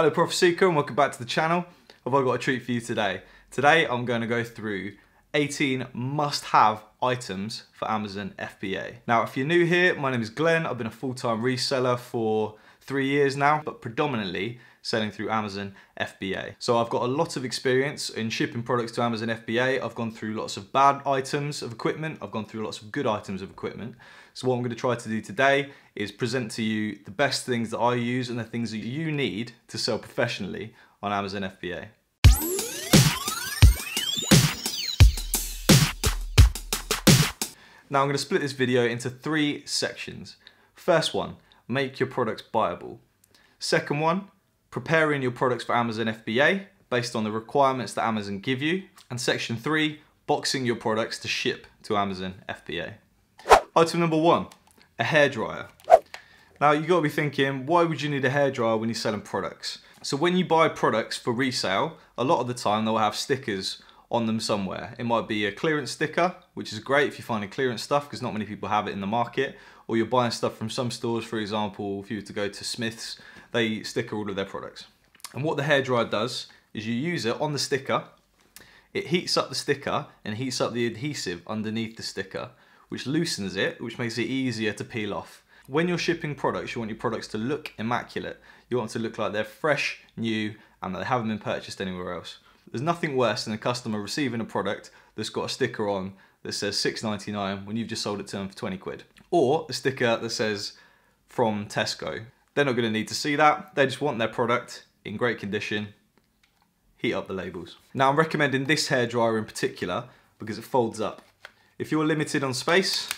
Hello Prof Seeker and welcome back to the channel. Have I got a treat for you today? Today I'm going to go through 18 must-have items for Amazon FBA. Now if you're new here, my name is Glenn. I've been a full-time reseller for 3 years now, but predominantly selling through Amazon FBA. So I've got a lot of experience in shipping products to Amazon FBA. I've gone through lots of bad items of equipment. I've gone through lots of good items of equipment. So what I'm going to try to do today is present to you the best things that I use and the things that you need to sell professionally on Amazon FBA. Now I'm going to split this video into 3 sections. First one, make your products buyable. Second one, preparing your products for Amazon FBA based on the requirements that Amazon give you. And section 3, boxing your products to ship to Amazon FBA. Item number 1, a hairdryer. Now you gotta be thinking, why would you need a hairdryer when you're selling products? So when you buy products for resale, a lot of the time they'll have stickers on them somewhere. It might be a clearance sticker, which is great if you're finding clearance stuff because not many people have it in the market, or you're buying stuff from some stores. For example, if you were to go to Smith's, they sticker all of their products. And what the hairdryer does is you use it on the sticker, it heats up the sticker and heats up the adhesive underneath the sticker, which loosens it, which makes it easier to peel off. When you're shipping products, you want your products to look immaculate. You want them to look like they're fresh, new, and that they haven't been purchased anywhere else. There's nothing worse than a customer receiving a product that's got a sticker on that says $6.99 when you've just sold it to them for 20 quid. Or a sticker that says from Tesco. They're not going to need to see that. They just want their product in great condition. Heat up the labels. Now I'm recommending this hairdryer in particular because it folds up. If you're limited on space,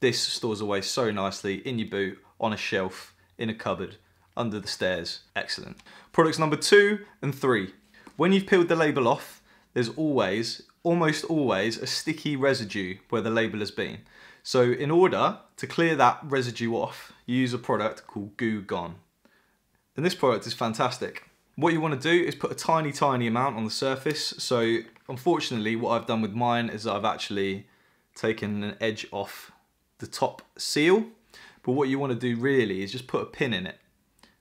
this stores away so nicely in your boot, on a shelf, in a cupboard, under the stairs. Excellent. Products number 2 and 3. When you've peeled the label off, there's always, almost always, a sticky residue where the label has been. So in order to clear that residue off, you use a product called Goo Gone. And this product is fantastic. What you want to do is put a tiny, tiny amount on the surface. So unfortunately, what I've done with mine is I've actually taken an edge off the top seal. But what you want to do really is just put a pin in it.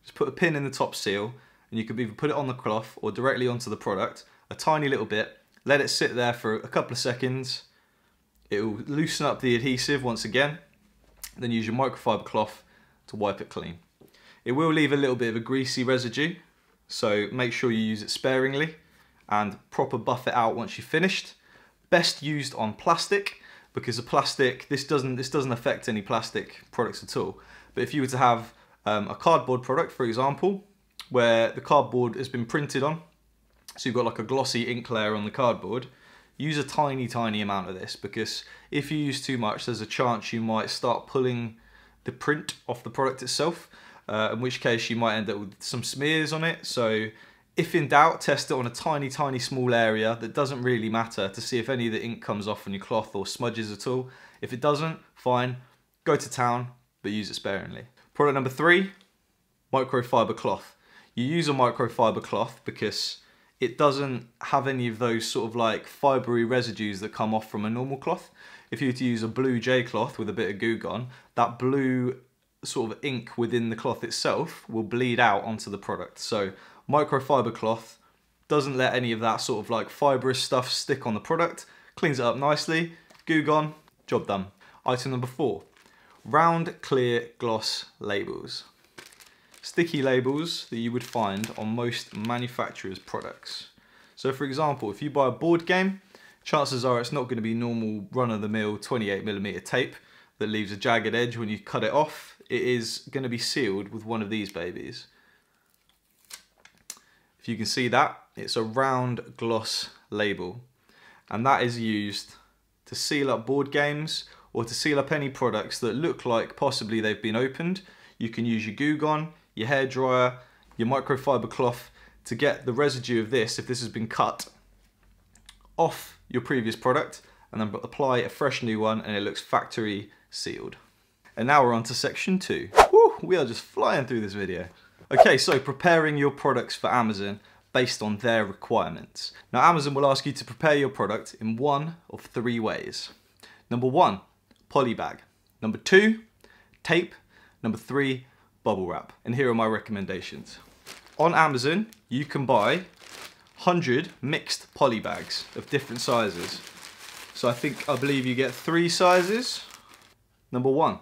Just put a pin in the top seal. And you could either put it on the cloth or directly onto the product, a tiny little bit, let it sit there for a couple of seconds. It will loosen up the adhesive once again, then use your microfiber cloth to wipe it clean. It will leave a little bit of a greasy residue, so make sure you use it sparingly and proper buff it out once you've finished. Best used on plastic, because the plastic, this doesn't affect any plastic products at all. But if you were to have a cardboard product, for example, where the cardboard has been printed on, so you've got like a glossy ink layer on the cardboard, use a tiny, tiny amount of this, because if you use too much, there's a chance you might start pulling the print off the product itself, in which case you might end up with some smears on it. So if in doubt, test it on a tiny, tiny small area that doesn't really matter to see if any of the ink comes off on your cloth or smudges at all. If it doesn't, fine, go to town, but use it sparingly. Product number 3, microfiber cloth. You use a microfiber cloth because it doesn't have any of those sort of like fibery residues that come off from a normal cloth. If you were to use a blue J cloth with a bit of Goo Gone, that blue sort of ink within the cloth itself will bleed out onto the product. So microfiber cloth doesn't let any of that sort of like fibrous stuff stick on the product, cleans it up nicely, Goo Gone, job done. Item number 4, round clear gloss labels. Sticky labels that you would find on most manufacturers' products. So for example, if you buy a board game, chances are it's not going to be normal run-of-the-mill 28mm tape that leaves a jagged edge when you cut it off. It is going to be sealed with one of these babies. If you can see that, it's a round gloss label, and that is used to seal up board games or to seal up any products that look like possibly they've been opened. You can use your Goo Gone, your hairdryer, your microfiber cloth to get the residue of this, if this has been cut, off your previous product, and then apply a fresh new one and it looks factory sealed. And now we're on to section 2. Woo, we are just flying through this video. Okay, so preparing your products for Amazon based on their requirements. Now Amazon will ask you to prepare your product in one of 3 ways. Number 1, poly bag. Number 2, tape. Number 3, bubble wrap. And here are my recommendations. on Amazon, you can buy 100 mixed poly bags of different sizes. So I believe you get 3 sizes. Number 1,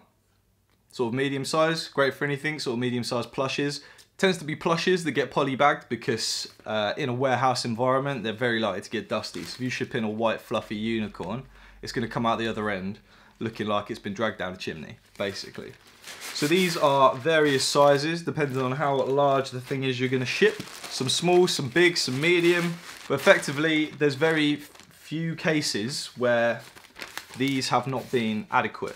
sort of medium size, great for anything, sort of medium sized plushes. Tends to be plushes that get poly bagged because in a warehouse environment, they're very likely to get dusty. So if you ship in a white fluffy unicorn, it's gonna come out the other end looking like it's been dragged down a chimney, basically. So these are various sizes, depending on how large the thing is you're gonna ship. Some small, some big, some medium. But effectively, there's very few cases where these have not been adequate.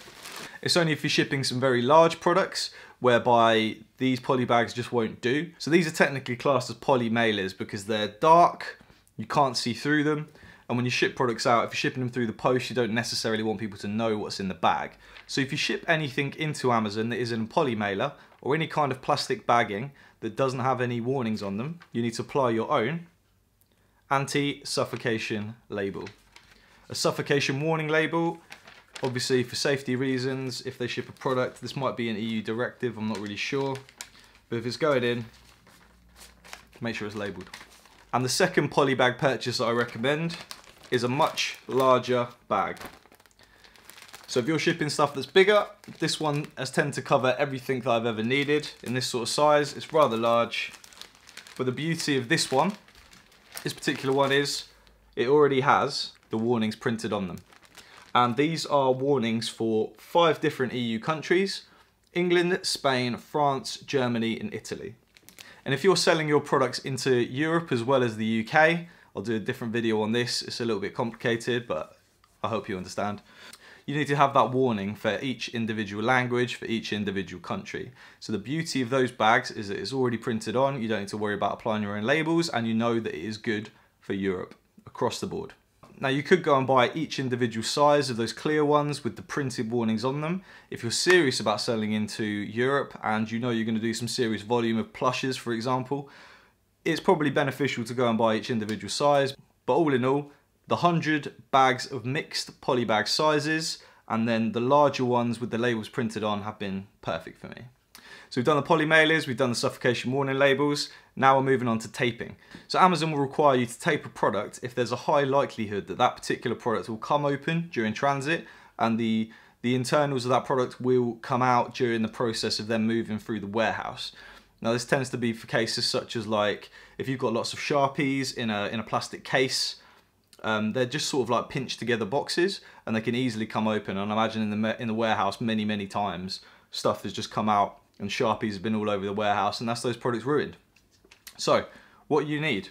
It's only if you're shipping some very large products whereby these poly bags just won't do. So these are technically classed as poly mailers because they're dark, you can't see through them. And when you ship products out, if you're shipping them through the post, you don't necessarily want people to know what's in the bag. So if you ship anything into Amazon that is in a poly mailer or any kind of plastic bagging that doesn't have any warnings on them, you need to apply your own anti-suffocation label. A suffocation warning label, obviously for safety reasons, if they ship a product, this might be an EU directive, I'm not really sure. But if it's going in, make sure it's labeled. And the second poly bag purchase that I recommend is a much larger bag. So if you're shipping stuff that's bigger, this one has tended to cover everything that I've ever needed in this sort of size. It's rather large, but the beauty of this one, this particular one, is it already has the warnings printed on them. And these are warnings for 5 different EU countries: England, Spain, France, Germany, and Italy. And if you're selling your products into Europe as well as the UK, I'll do a different video on this. It's a little bit complicated, but I hope you understand. You need to have that warning for each individual language, for each individual country. So the beauty of those bags is that it's already printed on. You don't need to worry about applying your own labels, and you know that it is good for Europe across the board. Now you could go and buy each individual size of those clear ones with the printed warnings on them. If you're serious about selling into Europe and you know you're going to do some serious volume of plushes, for example, it's probably beneficial to go and buy each individual size. But all in all, the 100 bags of mixed poly bag sizes and then the larger ones with the labels printed on have been perfect for me. So we've done the poly mailers, we've done the suffocation warning labels, now we're moving on to taping. So Amazon will require you to tape a product if there's a high likelihood that that particular product will come open during transit and the internals of that product will come out during the process of them moving through the warehouse. Now this tends to be for cases such as, like, if you've got lots of Sharpies in a plastic case, they're just sort of like pinched together boxes and they can easily come open. And I imagine in the warehouse many times stuff has just come out and Sharpies have been all over the warehouse, and that's those products ruined. So, what you need,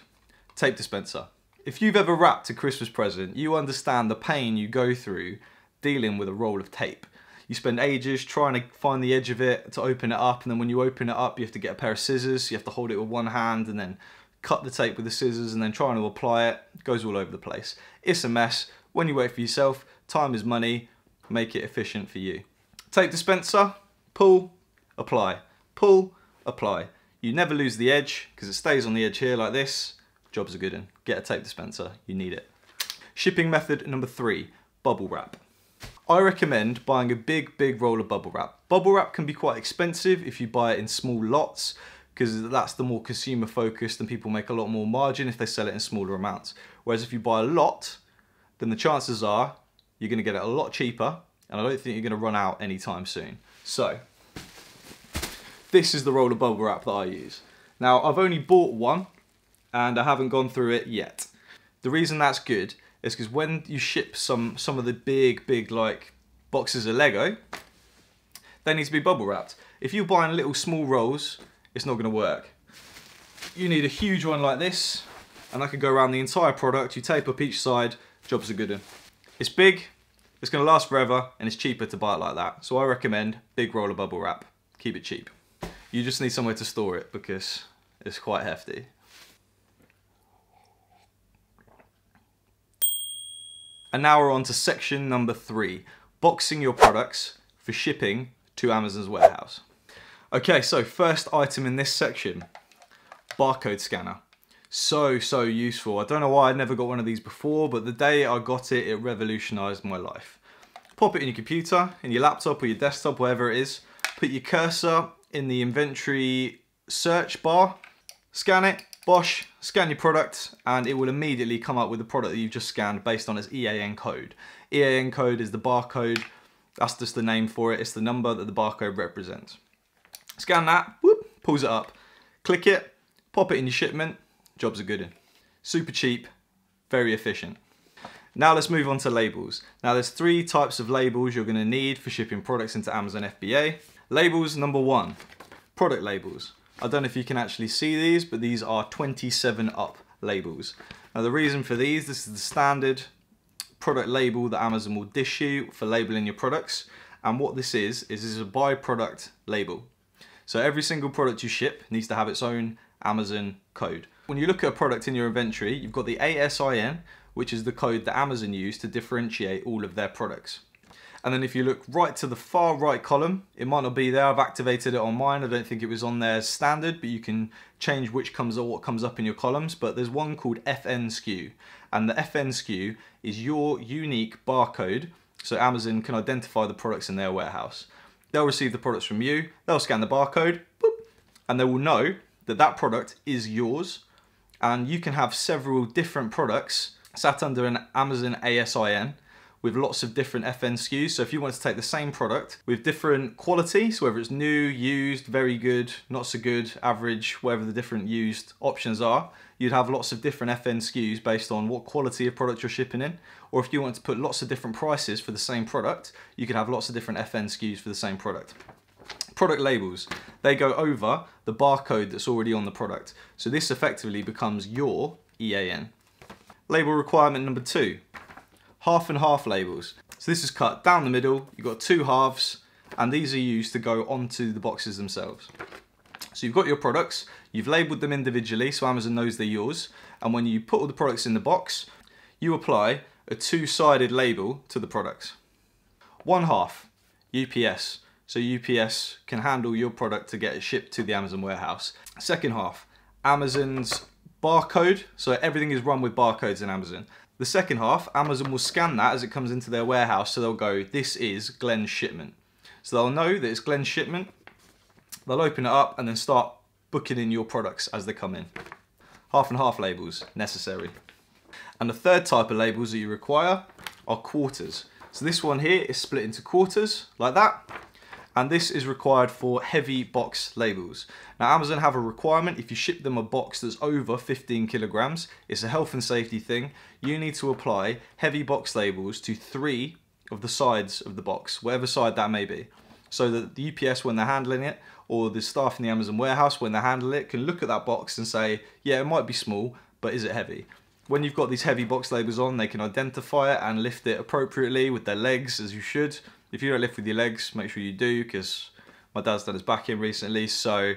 tape dispenser. If you've ever wrapped a Christmas present, you understand the pain you go through dealing with a roll of tape. You spend ages trying to find the edge of it to open it up, and then when you open it up, you have to get a pair of scissors, so you have to hold it with one hand and then cut the tape with the scissors and then trying to apply it. It goes all over the place. It's a mess. When you work for yourself, time is money, make it efficient for you. Tape dispenser, pull, apply, pull, apply. You never lose the edge because it stays on the edge here like this. Job's a good one. Get a tape dispenser, you need it. Shipping method number 3, bubble wrap. I recommend buying a big roll of bubble wrap. Bubble wrap can be quite expensive if you buy it in small lots because that's the more consumer focused and people make a lot more margin if they sell it in smaller amounts. Whereas if you buy a lot, then the chances are you're gonna get it a lot cheaper and I don't think you're gonna run out anytime soon. So, this is the roll of bubble wrap that I use. Now, I've only bought one and I haven't gone through it yet. The reason that's good is because when you ship some of the big like boxes of Lego, they need to be bubble wrapped. If you're buying little small rolls, it's not gonna work. You need a huge one like this and that could go around the entire product. You tape up each side, job's a good one. It's big, it's gonna last forever and it's cheaper to buy it like that. So I recommend big roll of bubble wrap, keep it cheap. You just need somewhere to store it because it's quite hefty. And now we're on to section number 3, boxing your products for shipping to Amazon's warehouse. Okay, so first item in this section, barcode scanner. So useful. I don't know why I'd never got one of these before, but the day I got it, it revolutionized my life. Pop it in your computer, in your laptop or your desktop, wherever it is, put your cursor in the inventory search bar, scan it, bosh, scan your product, and it will immediately come up with the product that you've just scanned based on its EAN code. EAN code is the barcode, that's just the name for it, it's the number that the barcode represents. Scan that, whoop, pulls it up, click it, pop it in your shipment, jobs are good. Super cheap, very efficient. Now let's move on to labels. Now there's three types of labels you're gonna need for shipping products into Amazon FBA. Labels number one, product labels. I don't know if you can actually see these, but these are 27 up labels. Now the reason for these, this is the standard product label that Amazon will dish you for labeling your products. And what this is a by-product label. So every single product you ship needs to have its own Amazon code. When you look at a product in your inventory, you've got the ASIN, which is the code that Amazon use to differentiate all of their products. And then if you look right to the far right column, it might not be there. I've activated it on mine. I don't think it was on there standard, but you can change which comes or what comes up in your columns. But there's one called FNSKU, and the FNSKU is your unique barcode, so Amazon can identify the products in their warehouse. They'll receive the products from you, they'll scan the barcode, boop, and they will know that that product is yours, and you can have several different products sat under an Amazon ASIN with lots of different FNSKUs. So if you want to take the same product with different quality, so whether it's new, used, very good, not so good, average, whatever the different used options are, you'd have lots of different FNSKUs based on what quality of product you're shipping in. Or if you want to put lots of different prices for the same product, you could have lots of different FNSKUs for the same product. Product labels, they go over the barcode that's already on the product. So this effectively becomes your EAN. Label requirement number two, half and half labels. So this is cut down the middle, you've got two halves, and these are used to go onto the boxes themselves. So you've got your products, you've labeled them individually so Amazon knows they're yours, and when you put all the products in the box, you apply a two-sided label to the products. One half, UPS, so UPS can handle your product to get it shipped to the Amazon warehouse. Second half, Amazon's barcode, so everything is run with barcodes in Amazon. The second half, Amazon will scan that as it comes into their warehouse, so they'll go, this is Glenn's shipment. So they'll know that it's Glenn's shipment, they'll open it up and then start booking in your products as they come in. Half and half labels, necessary. And the third type of labels that you require are quarters. So this one here is split into quarters, like that. And this is required for heavy box labels. Now Amazon have a requirement, if you ship them a box that's over 15 kilograms, it's a health and safety thing, you need to apply heavy box labels to three of the sides of the box, whatever side that may be. So that the UPS when they're handling it, or the staff in the Amazon warehouse when they handle it, can look at that box and say, yeah, it might be small, but is it heavy? When you've got these heavy box labels on, they can identify it and lift it appropriately with their legs, as you should. If you don't lift with your legs, make sure you do, because my dad's done his back in recently, so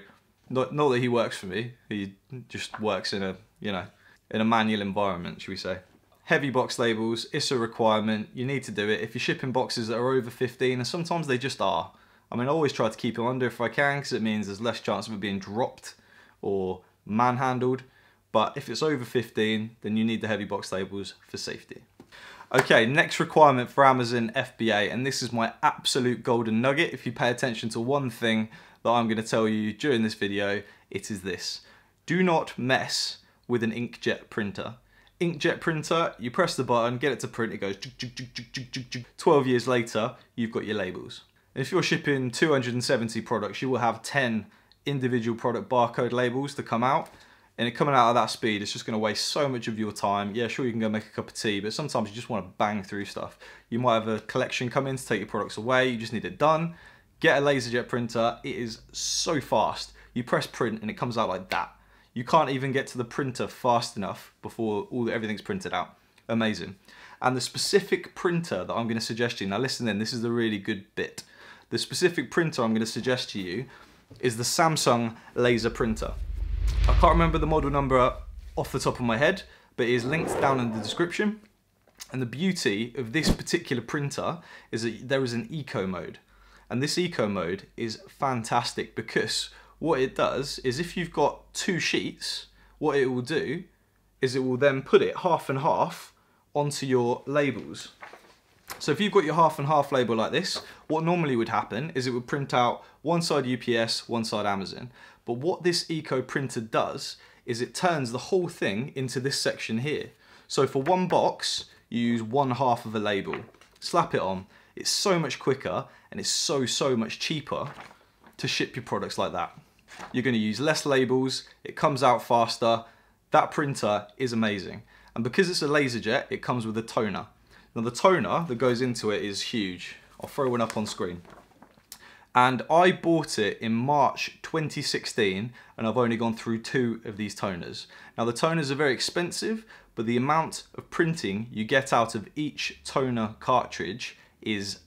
not that he works for me, he just works in a, you know, in a manual environment, should we say. Heavy box labels, it's a requirement, you need to do it. If you're shipping boxes that are over 15, and sometimes they just are. I mean, I always try to keep them under if I can, because it means there's less chance of it being dropped or manhandled, but if it's over 15, then you need the heavy box labels for safety. Okay, next requirement for Amazon FBA, and this is my absolute golden nugget. If you pay attention to one thing that I'm going to tell you during this video, it is this. Do not mess with an inkjet printer. Inkjet printer, you press the button, get it to print, it goes 12 years later, you've got your labels. If you're shipping 270 products, you will have 10 individual product barcode labels to come out. And it coming out at that speed, it's just going to waste so much of your time. Yeah, sure, you can go make a cup of tea, but sometimes you just want to bang through stuff. You might have a collection come in to take your products away. You just need it done. Get a LaserJet printer. It is so fast. You press print and it comes out like that. You can't even get to the printer fast enough before everything's printed out. Amazing. And the specific printer that I'm going to suggest to you, now listen in, this is the really good bit. The specific printer I'm going to suggest to you is the Samsung Laser Printer. I can't remember the model number off the top of my head, but it is linked down in the description. And the beauty of this particular printer is that there is an eco mode. And this eco mode is fantastic because what it does is if you've got two sheets, what it will do is it will then put it half and half onto your labels. So if you've got your half and half label like this, what normally would happen is it would print out one side UPS, one side Amazon. But what this eco printer does is it turns the whole thing into this section here. So for one box, you use one half of a label, slap it on. It's so much quicker and it's so much cheaper to ship your products like that. You're going to use less labels, it comes out faster. That printer is amazing. And because it's a LaserJet, it comes with a toner. Now the toner that goes into it is huge. I'll throw one up on screen. And I bought it in March 2016, and I've only gone through 2 of these toners. Now the toners are very expensive, but the amount of printing you get out of each toner cartridge is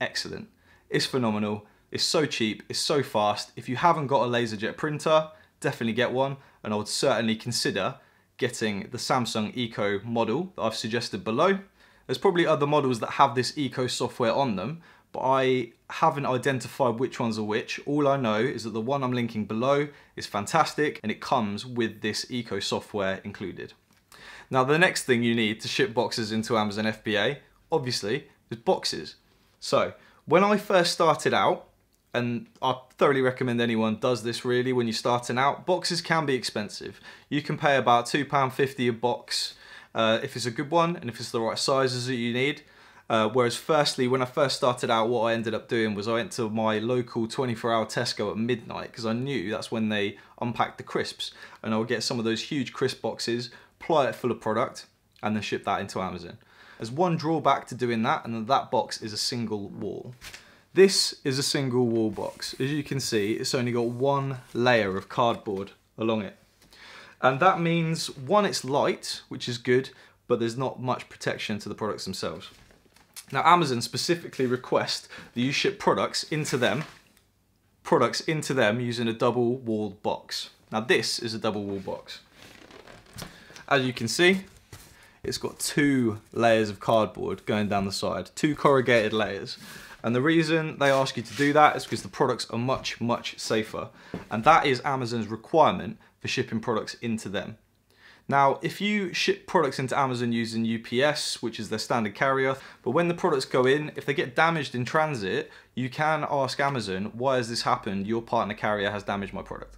excellent. It's phenomenal, it's so cheap, it's so fast. If you haven't got a LaserJet printer, definitely get one, and I would certainly consider getting the Samsung Eco model that I've suggested below. There's probably other models that have this Eco software on them, but I haven't identified which ones are which. All I know is that the one I'm linking below is fantastic and it comes with this Eco software included. Now the next thing you need to ship boxes into Amazon FBA, obviously, is boxes. So when I first started out, and I thoroughly recommend anyone does this really when you're starting out, boxes can be expensive. You can pay about £2.50 a box if it's a good one and if it's the right sizes that you need. Whereas firstly, when I first started out, what I ended up doing was I went to my local 24-hour Tesco at midnight because I knew that's when they unpack the crisps, and I would get some of those huge crisp boxes, ply it full of product, and then ship that into Amazon. There's one drawback to doing that, and that box is a single wall. This is a single wall box. As you can see, it's only got one layer of cardboard along it. And that means, one, it's light, which is good, but there's not much protection to the products themselves. Now Amazon specifically request that you ship products into them using a double walled box. Now this is a double wall box. As you can see, it's got 2 layers of cardboard going down the side, 2 corrugated layers. And the reason they ask you to do that is because the products are much safer. And that is Amazon's requirement for shipping products into them. Now, if you ship products into Amazon using UPS, which is their standard carrier, but when the products go in, if they get damaged in transit, you can ask Amazon, why has this happened? Your partner carrier has damaged my product.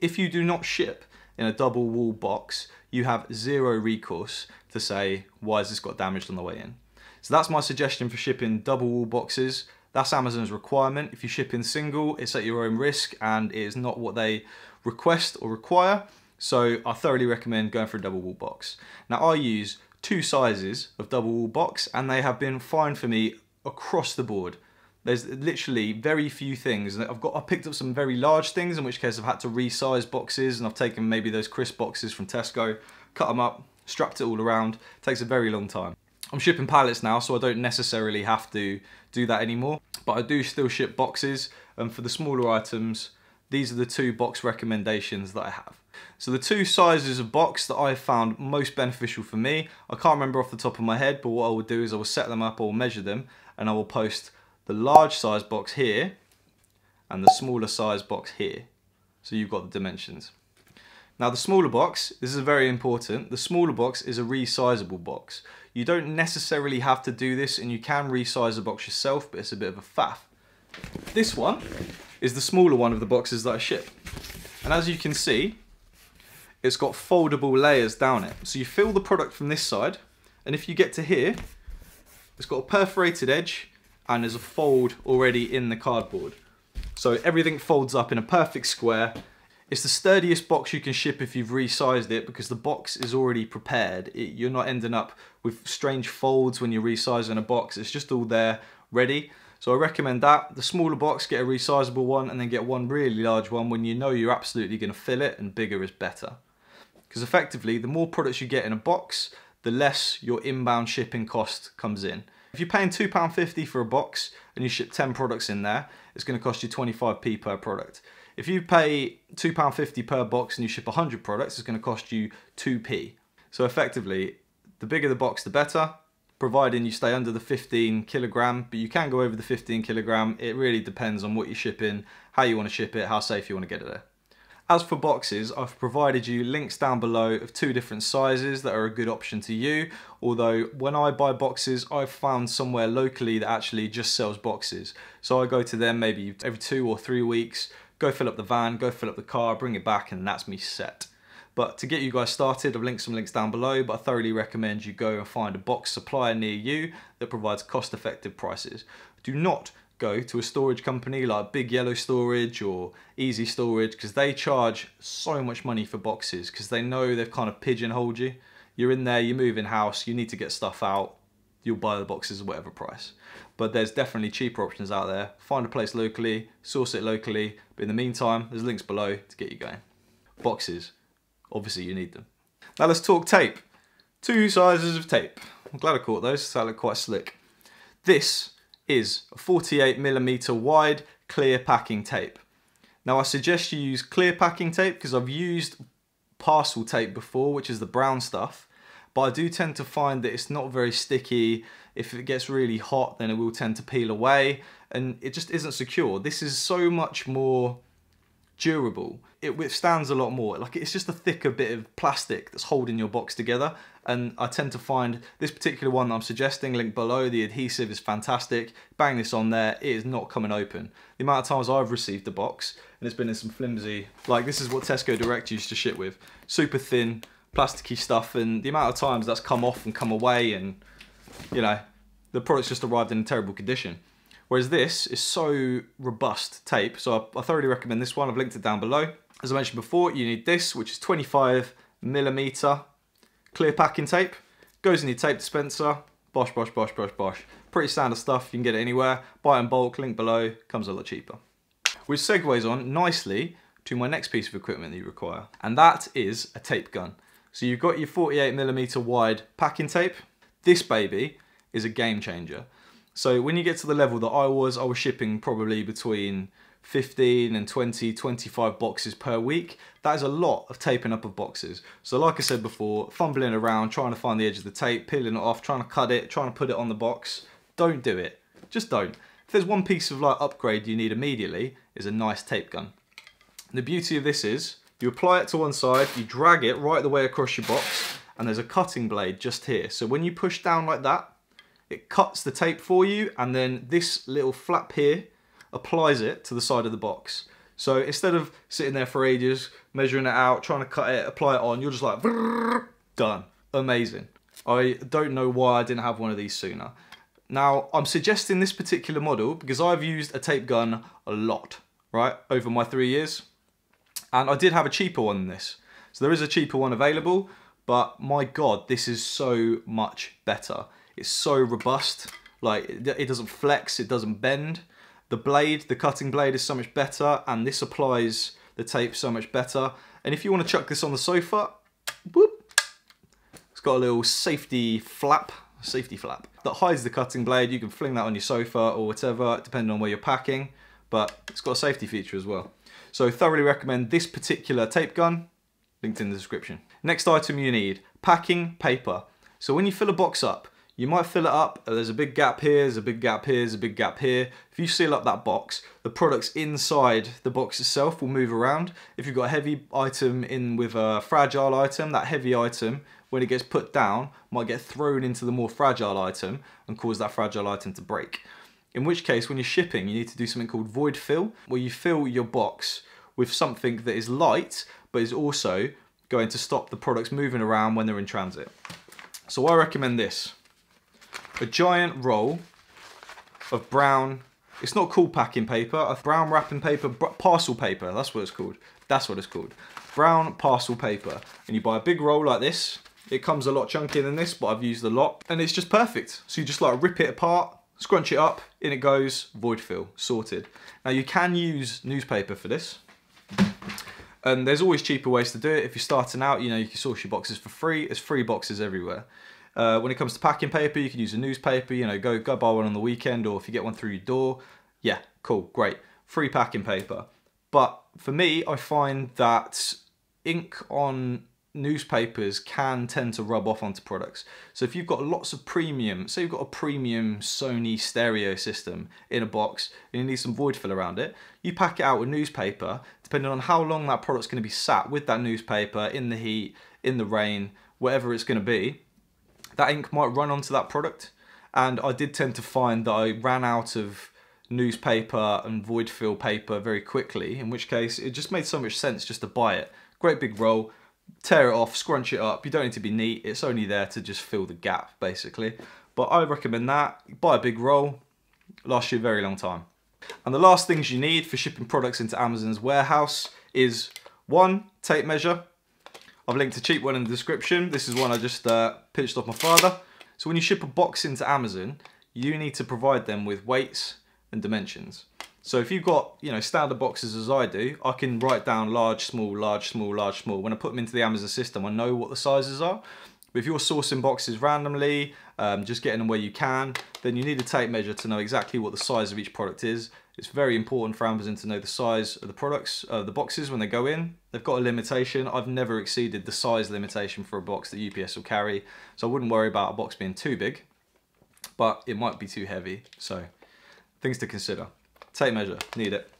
If you do not ship in a double wall box, you have 0 recourse to say, why has this got damaged on the way in? So that's my suggestion for shipping double wall boxes. That's Amazon's requirement. If you ship in single, it's at your own risk and it is not what they request or require. So I thoroughly recommend going for a double wall box. Now I use 2 sizes of double wall box and they have been fine for me across the board. There's literally very few things. I picked up some very large things, in which case I've had to resize boxes, and I've taken maybe those crisp boxes from Tesco, cut them up, strapped it all around. It takes a very long time. I'm shipping pallets now, so I don't necessarily have to do that anymore, but I do still ship boxes, and for the smaller items, these are the 2 box recommendations that I have. So the 2 sizes of box that I found most beneficial for me, I can't remember off the top of my head, but what I will do is I will set them up, I will measure them, and I will post the large size box here and the smaller size box here. So you've got the dimensions. Now the smaller box, this is very important, the smaller box is a resizable box. You don't necessarily have to do this and you can resize the box yourself, but it's a bit of a faff. This one is the smaller one of the boxes that I ship. And as you can see, it's got foldable layers down it. So you fill the product from this side, and if you get to here, it's got a perforated edge and there's a fold already in the cardboard. So everything folds up in a perfect square. It's the sturdiest box you can ship if you've resized it because the box is already prepared. You're not ending up with strange folds when you're resizing a box. It's just all there, ready. So I recommend that. The smaller box, get a resizable one and then get one really large one when you know you're absolutely going to fill it, and bigger is better. Because effectively, the more products you get in a box, the less your inbound shipping cost comes in. If you're paying £2.50 for a box and you ship 10 products in there, it's going to cost you 25p per product. If you pay £2.50 per box and you ship 100 products, it's going to cost you 2p. So effectively, the bigger the box, the better, providing you stay under the 15 kilogram, but you can go over the 15 kilogram. It really depends on what you're shipping, how you want to ship it, how safe you want to get it there. As for boxes, I've provided you links down below of 2 different sizes that are a good option to you. Although when I buy boxes, I've found somewhere locally that actually just sells boxes. So I go to them maybe every 2 or 3 weeks, go fill up the van, go fill up the car, bring it back, and that's me set. But to get you guys started, I've linked some links down below, but I thoroughly recommend you go and find a box supplier near you that provides cost-effective prices. Do not go to a storage company like Big Yellow Storage or Easy Storage, because they charge so much money for boxes because they know they've kind of pigeonholed you. You're in there, you move in house, you need to get stuff out, you'll buy the boxes at whatever price. But there's definitely cheaper options out there. Find a place locally, source it locally, but in the meantime, there's links below to get you going. Boxes, obviously you need them. Now let's talk tape. Two sizes of tape. I'm glad I caught those, that looked quite slick. This is a 48mm wide clear packing tape. Now I suggest you use clear packing tape because I've used parcel tape before, which is the brown stuff, but I do tend to find that it's not very sticky. If it gets really hot, then it will tend to peel away and it just isn't secure. This is so much more durable. It withstands a lot more. Like, it's just a thicker bit of plastic that's holding your box together. And I tend to find this particular one that I'm suggesting, link below, the adhesive is fantastic. Bang this on there, it is not coming open. The amount of times I've received a box and it's been in some flimsy, like this is what Tesco Direct used to ship with. Super thin, plasticky stuff, and the amount of times that's come off and come away and, you know, the product's just arrived in a terrible condition. Whereas this is so robust tape, so I thoroughly recommend this one. I've linked it down below. As I mentioned before, you need this, which is 25mm clear packing tape. Goes in your tape dispenser. Bosh, bosh, bosh, bosh, bosh. Pretty standard stuff, you can get it anywhere. Buy it in bulk, link below, comes a lot cheaper. Which segues on nicely to my next piece of equipment that you require, and that is a tape gun. So you've got your 48mm wide packing tape. This baby is a game changer. So when you get to the level that I was shipping probably between 15 and 20, 25 boxes per week. That is a lot of taping up of boxes. So like I said before, fumbling around, trying to find the edge of the tape, peeling it off, trying to cut it, trying to put it on the box. Don't do it, just don't. If there's one piece of like upgrade you need immediately, is a nice tape gun. And the beauty of this is, you apply it to one side, you drag it right the way across your box, and there's a cutting blade just here. So when you push down like that, it cuts the tape for you, and then this little flap here applies it to the side of the box. So instead of sitting there for ages, measuring it out, trying to cut it, apply it on, you're just like, done. Amazing. I don't know why I didn't have one of these sooner. Now, I'm suggesting this particular model because I've used a tape gun a lot, right, over my 3 years. And I did have a cheaper one than this. So there is a cheaper one available, but my God, this is so much better. It's so robust, like it doesn't flex, it doesn't bend. The blade, the cutting blade is so much better, and this applies the tape so much better. And if you want to chuck this on the sofa, whoop, it's got a little safety flap that hides the cutting blade. You can fling that on your sofa or whatever, depending on where you're packing, but it's got a safety feature as well. So thoroughly recommend this particular tape gun, linked in the description. Next item you need, packing paper. So when you fill a box up, you might fill it up, there's a big gap here, there's a big gap here, there's a big gap here. If you seal up that box, the products inside the box itself will move around. If you've got a heavy item in with a fragile item, that heavy item, when it gets put down, might get thrown into the more fragile item and cause that fragile item to break. In which case, when you're shipping, you need to do something called void fill, where you fill your box with something that is light, but is also going to stop the products moving around when they're in transit. So I recommend this. A giant roll of brown, it's not called packing paper, a brown wrapping paper, parcel paper, that's what it's called. That's what it's called. Brown parcel paper. And you buy a big roll like this. It comes a lot chunkier than this, but I've used a lot. And it's just perfect. So you just like rip it apart, scrunch it up, in it goes, void fill, sorted. Now you can use newspaper for this. And there's always cheaper ways to do it. If you're starting out, you know, you can source your boxes for free. There's free boxes everywhere. When it comes to packing paper, you can use a newspaper, you know, go buy one on the weekend, or if you get one through your door, yeah, cool, great. Free packing paper. But for me, I find that ink on newspapers can tend to rub off onto products. So if you've got lots of premium, say you've got a premium Sony stereo system in a box and you need some void fill around it, you pack it out with newspaper, depending on how long that product's going to be sat with that newspaper, in the heat, in the rain, whatever it's going to be, that ink might run onto that product. And I did tend to find that I ran out of newspaper and void fill paper very quickly, in which case it just made so much sense just to buy it. Great big roll, tear it off, scrunch it up. You don't need to be neat. It's only there to just fill the gap, basically. But I recommend that. Buy a big roll. Lasts you a very long time. And the last things you need for shipping products into Amazon's warehouse is one, tape measure. I've linked a cheap one in the description. This is one I just pinched off my father. So when you ship a box into Amazon, you need to provide them with weights and dimensions. So if you've got, you know, standard boxes as I do, I can write down large, small, large, small, large, small. When I put them into the Amazon system, I know what the sizes are. But if you're sourcing boxes randomly, just getting them where you can, then you need a tape measure to know exactly what the size of each product is. It's very important for Amazon to know the size of the products, the boxes when they go in. They've got a limitation. I've never exceeded the size limitation for a box that UPS will carry. So I wouldn't worry about a box being too big, but it might be too heavy. So things to consider. Tape measure, need it.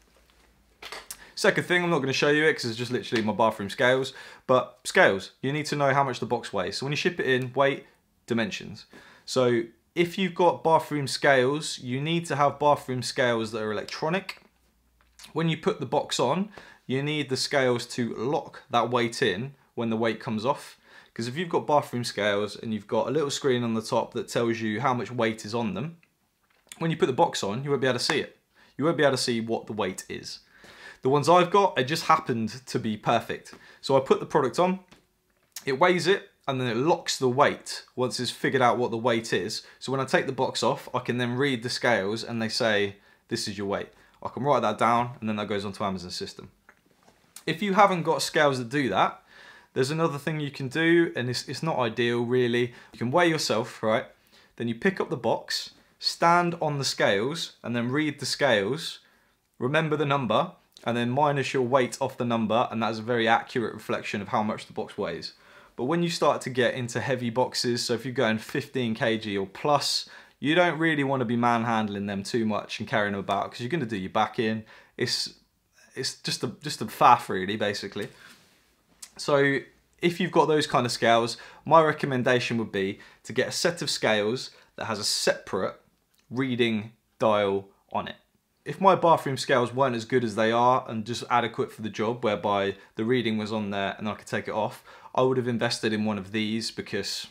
Second thing, I'm not going to show you it because it's just literally my bathroom scales, but scales, you need to know how much the box weighs. So when you ship it in, weight, dimensions. So if you've got bathroom scales, you need to have bathroom scales that are electronic. When you put the box on, you need the scales to lock that weight in when the weight comes off. Because if you've got bathroom scales and you've got a little screen on the top that tells you how much weight is on them, when you put the box on, you won't be able to see it. You won't be able to see what the weight is. The ones I've got, it just happened to be perfect. So I put the product on, it weighs it, and then it locks the weight once it's figured out what the weight is. So when I take the box off, I can then read the scales and they say, this is your weight. I can write that down and then that goes onto Amazon's system. If you haven't got scales that do that, there's another thing you can do, and it's not ideal really. You can weigh yourself, right? Then you pick up the box, stand on the scales and then read the scales, remember the number, and then minus your weight off the number, and that's a very accurate reflection of how much the box weighs. But when you start to get into heavy boxes, so if you're going 15 kg or plus, you don't really want to be manhandling them too much and carrying them about because you're going to do your back in. It's just a faff really, basically. So if you've got those kind of scales, my recommendation would be to get a set of scales that has a separate reading dial on it. If my bathroom scales weren't as good as they are and just adequate for the job, whereby the reading was on there and I could take it off, I would have invested in one of these because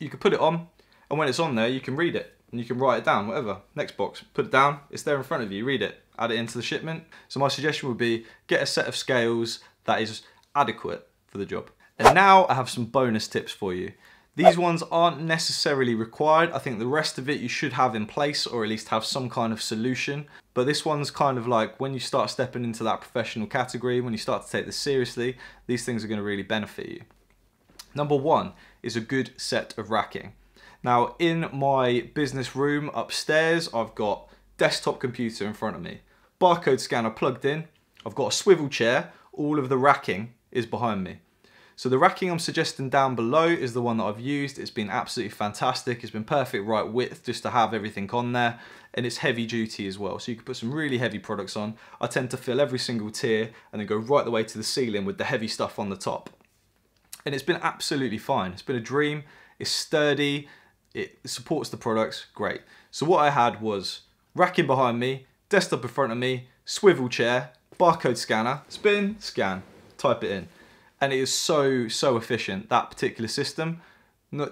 you could put it on and when it's on there, you can read it and you can write it down, whatever. Next box, put it down, it's there in front of you, read it, add it into the shipment. So my suggestion would be get a set of scales that is adequate for the job. And now I have some bonus tips for you. These ones aren't necessarily required. I think the rest of it you should have in place or at least have some kind of solution. But this one's kind of like when you start stepping into that professional category, when you start to take this seriously, these things are going to really benefit you. Number one is a good set of racking. Now in my business room upstairs, I've got desktop computer in front of me, barcode scanner plugged in, I've got a swivel chair, all of the racking is behind me. So the racking I'm suggesting down below is the one that I've used. It's been absolutely fantastic. It's been perfect right width just to have everything on there. And it's heavy duty as well. So you can put some really heavy products on. I tend to fill every single tier and then go right the way to the ceiling with the heavy stuff on the top. And it's been absolutely fine. It's been a dream. It's sturdy. It supports the products. Great. So what I had was racking behind me, desktop in front of me, swivel chair, barcode scanner, spin, scan, type it in. And it is so efficient, that particular system.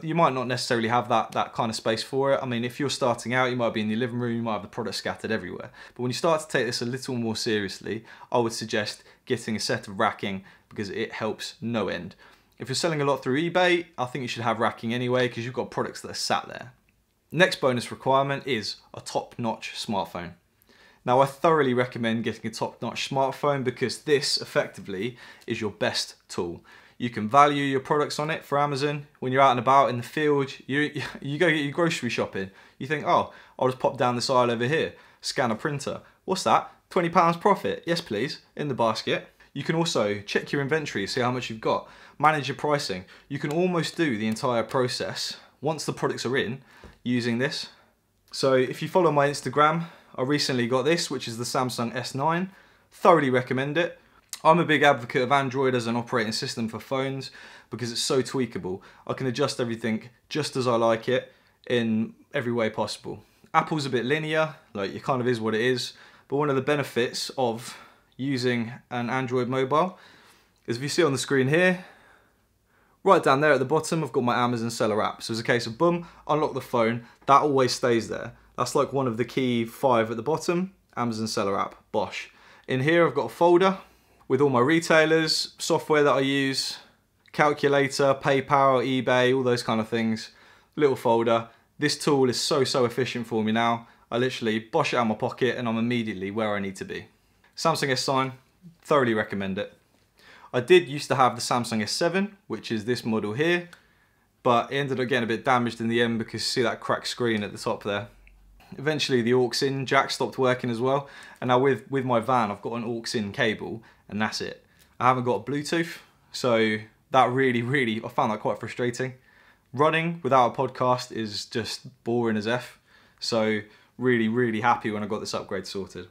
You might not necessarily have that kind of space for it. I mean, if you're starting out, you might be in your living room, you might have the products scattered everywhere. But when you start to take this a little more seriously, I would suggest getting a set of racking because it helps no end. If you're selling a lot through eBay, I think you should have racking anyway because you've got products that are sat there. Next bonus requirement is a top-notch smartphone. Now I thoroughly recommend getting a top-notch smartphone because this effectively is your best tool. You can value your products on it for Amazon. When you're out and about in the field, you go get your grocery shopping. You think, oh, I'll just pop down this aisle over here, scan a printer. What's that? £20 profit. Yes, please. In the basket. You can also check your inventory, see how much you've got, manage your pricing. You can almost do the entire process once the products are in using this. So if you follow my Instagram, I recently got this, which is the Samsung S9. Thoroughly recommend it. I'm a big advocate of Android as an operating system for phones because it's so tweakable. I can adjust everything just as I like it in every way possible. Apple's a bit linear, like it kind of is what it is. But one of the benefits of using an Android mobile is if you see on the screen here, Right down there at the bottom, I've got my Amazon seller app. So it's a case of boom, unlock the phone, that always stays there. That's like one of the key 5 at the bottom, Amazon seller app, bosh. In here, I've got a folder with all my retailers, software that I use, calculator, PayPal, eBay, all those kind of things, little folder. This tool is so efficient for me now. I literally bosh it out of my pocket and I'm immediately where I need to be. Samsung S9, thoroughly recommend it. I did used to have the Samsung S7, which is this model here, but it ended up getting a bit damaged in the end because you see that cracked screen at the top there. Eventually the aux-in jack stopped working as well, and now with my van I've got an aux-in cable and that's it. I haven't got Bluetooth, so that really I found that quite frustrating. Running without a podcast is just boring as F, so really happy when I got this upgrade sorted.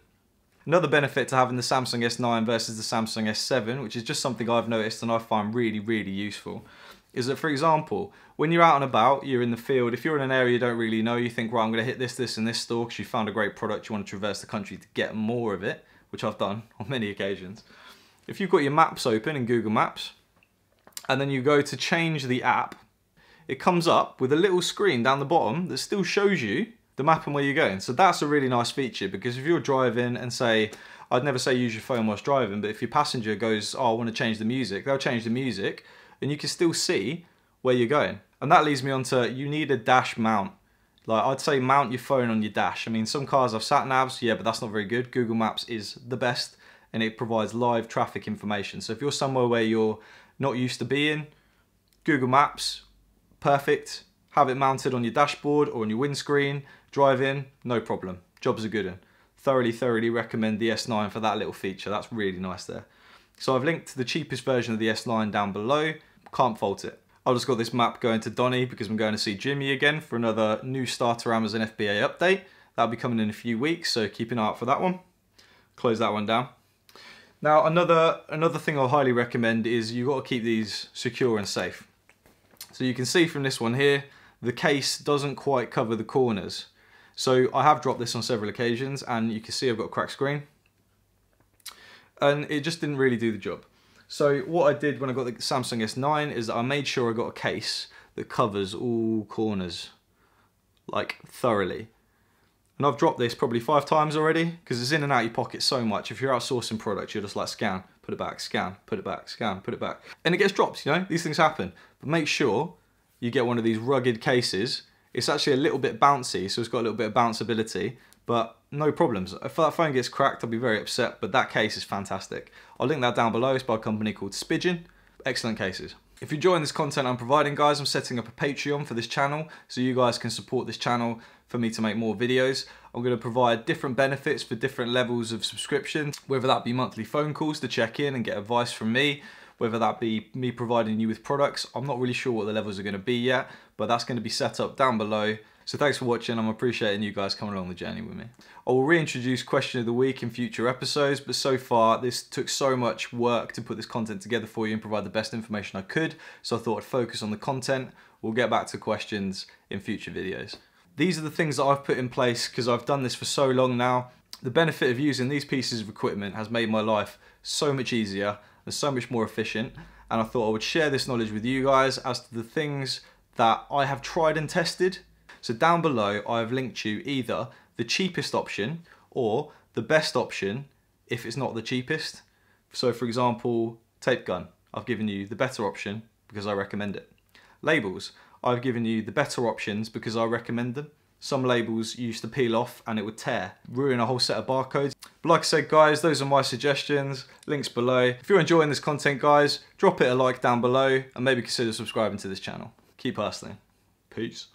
Another benefit to having the Samsung S9 versus the Samsung S7, which is just something I've noticed and I find really useful, is that, for example, when you're out and about, you're in the field, if you're in an area you don't really know, you think, right, I'm going to hit this and this store because you found a great product, you want to traverse the country to get more of it, which I've done on many occasions. If you've got your maps open in Google Maps, and then you go to change the app, it comes up with a little screen down the bottom that still shows you the map and where you're going. So that's a really nice feature, because if you're driving and say, I'd never say use your phone whilst driving, but if your passenger goes, oh, I want to change the music, they'll change the music and you can still see where you're going. And that leads me on to, you need a dash mount. Like, I'd say mount your phone on your dash. I mean, some cars have sat navs, yeah, but that's not very good. Google Maps is the best and it provides live traffic information. So if you're somewhere where you're not used to being, Google Maps, perfect. Have it mounted on your dashboard or on your windscreen, drive in, no problem. Job's a good one. Thoroughly recommend the S9 for that little feature. That's really nice there. So I've linked the cheapest version of the S9 down below. Can't fault it. I've just got this map going to Donnie because I'm going to see Jimmy again for another new starter Amazon FBA update. That'll be coming in a few weeks, so keep an eye out for that one. Close that one down. Now another thing I'll highly recommend is you've got to keep these secure and safe. So you can see from this one here, the case doesn't quite cover the corners. So I have dropped this on several occasions and you can see I've got a cracked screen. And it just didn't really do the job. So what I did when I got the Samsung S9 is that I made sure I got a case that covers all corners, like thoroughly. And I've dropped this probably 5 times already because it's in and out of your pocket so much. If you're outsourcing products, you're just like scan, put it back, scan, put it back, scan, put it back. And it gets dropped, you know, these things happen. But make sure you get one of these rugged cases. It's actually a little bit bouncy, so it's got a little bit of bounceability, but no problems. If that phone gets cracked, I'll be very upset, but that case is fantastic. I'll link that down below. It's by a company called Spigen. Excellent cases. If you enjoy this content I'm providing, guys, I'm setting up a Patreon for this channel so you guys can support this channel for me to make more videos. I'm going to provide different benefits for different levels of subscription, whether that be monthly phone calls to check in and get advice from me, whether that be me providing you with products. I'm not really sure what the levels are going to be yet, but that's going to be set up down below. So thanks for watching. I'm appreciating you guys coming along the journey with me. I will reintroduce question of the week in future episodes, but so far this took so much work to put this content together for you and provide the best information I could, so I thought I'd focus on the content. We'll get back to questions in future videos. These are the things that I've put in place because I've done this for so long now. The benefit of using these pieces of equipment has made my life so much easier and so much more efficient, and I thought I would share this knowledge with you guys as to the things that I have tried and tested. So down below I've linked you either the cheapest option or the best option if it's not the cheapest. So for example, tape gun, I've given you the better option because I recommend it. Labels, I've given you the better options because I recommend them. Some labels used to peel off and it would tear, ruin a whole set of barcodes. But like I said, guys, those are my suggestions, links below. If you're enjoying this content, guys, drop it a like down below and maybe consider subscribing to this channel. Keep hustling. Peace.